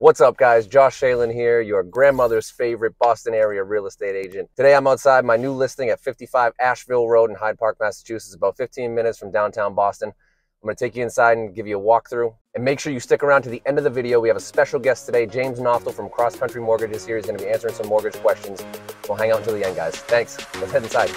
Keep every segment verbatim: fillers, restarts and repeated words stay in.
What's up, guys? Josh Shalin here, your grandmother's favorite Boston area real estate agent. Today I'm outside my new listing at fifty-five Asheville Road in Hyde Park, Massachusetts, about fifteen minutes from downtown Boston. I'm going to take you inside and give you a walkthrough. And make sure you stick around to the end of the video. We have a special guest today, James Naftal from Cross Country Mortgages here. He's going to be answering some mortgage questions. We'll hang out until the end, guys. Thanks. Let's head inside.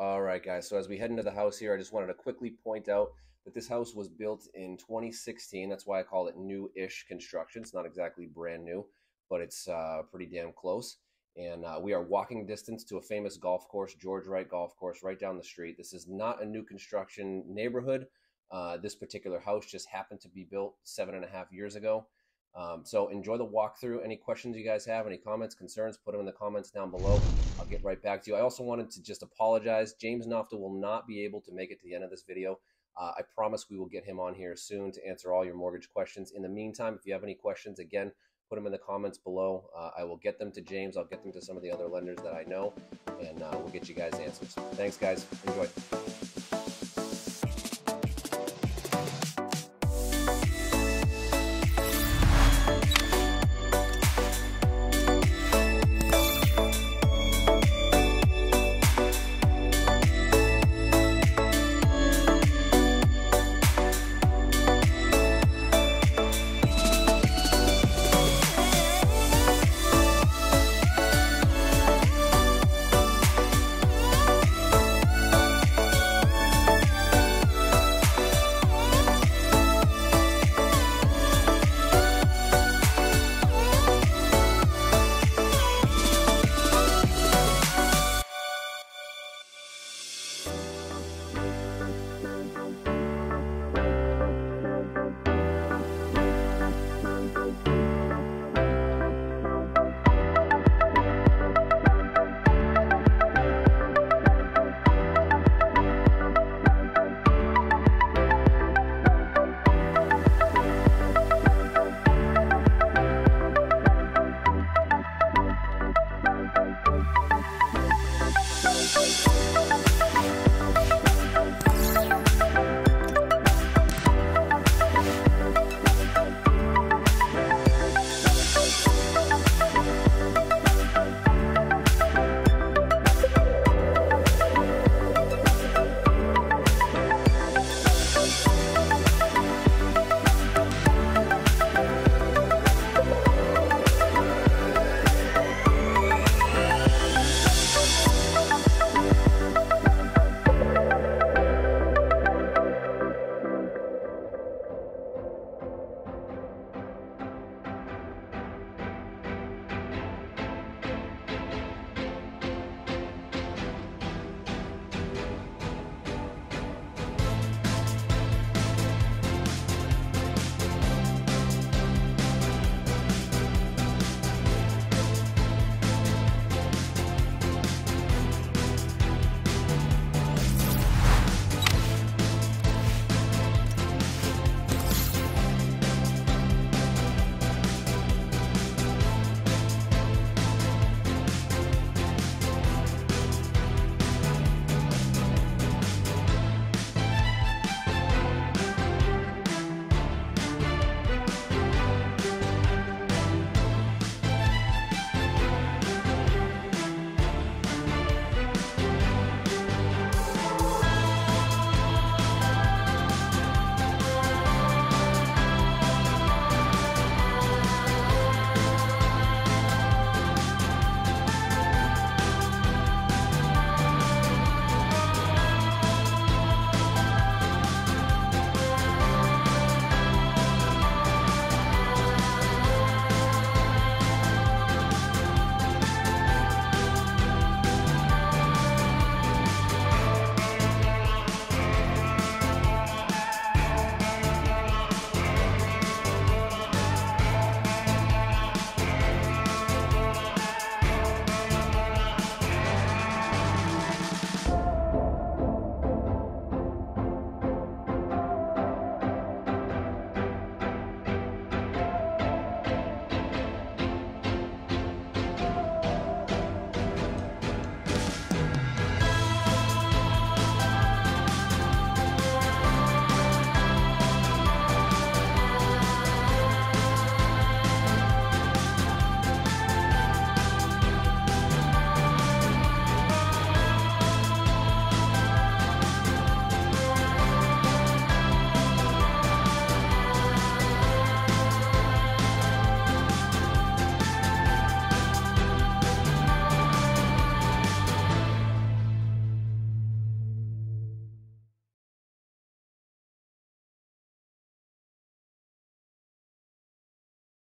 All right, guys, so as we head into the house here, I just wanted to quickly point out that this house was built in twenty sixteen. That's why I call it new-ish construction. It's not exactly brand new, but it's uh, pretty damn close. And uh, we are walking distance to a famous golf course, George Wright Golf Course, right down the street. This is not a new construction neighborhood. Uh, this particular house just happened to be built seven and a half years ago. Um, so enjoy the walkthrough. Any questions you guys have, any comments, concerns, put them in the comments down below. I'll get right back to you. I also wanted to just apologize. James Naftal will not be able to make it to the end of this video. Uh, I promise we will get him on here soon to answer all your mortgage questions. In the meantime, if you have any questions, again, put them in the comments below. Uh, I will get them to James. I'll get them to some of the other lenders that I know, and uh, we'll get you guys answers. Thanks, guys. Enjoy.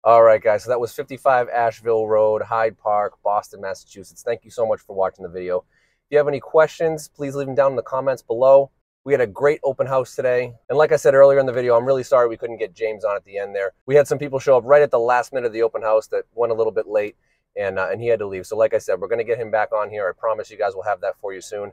All right, guys, so that was fifty-five Asheville Road, Hyde Park, Boston, Massachusetts. Thank you so much for watching the video. If you have any questions, please leave them down in the comments below. We had a great open house today. And like I said earlier in the video, I'm really sorry we couldn't get James on at the end there. We had some people show up right at the last minute of the open house that went a little bit late, and, uh, and he had to leave. So like I said, we're going to get him back on here. I promise you guys will have that for you soon.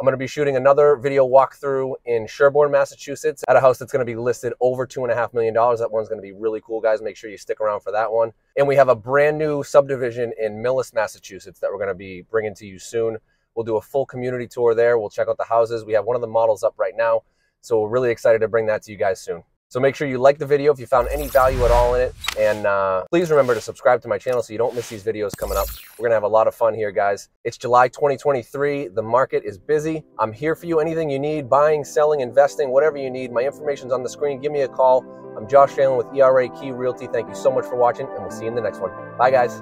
I'm going to be shooting another video walkthrough in Sherborne, Massachusetts at a house that's going to be listed over two and a half million dollars. That one's going to be really cool, guys. Make sure you stick around for that one. And we have a brand new subdivision in Millis, Massachusetts that we're going to be bringing to you soon. We'll do a full community tour there. We'll check out the houses. We have one of the models up right now, so we're really excited to bring that to you guys soon. So make sure you like the video if you found any value at all in it. And uh, please remember to subscribe to my channel so you don't miss these videos coming up. We're going to have a lot of fun here, guys. It's July twenty twenty-three. The market is busy. I'm here for you. Anything you need, buying, selling, investing, whatever you need. My information's on the screen. Give me a call. I'm Josh Shalin with E R A Key Realty. Thank you so much for watching, and we'll see you in the next one. Bye, guys.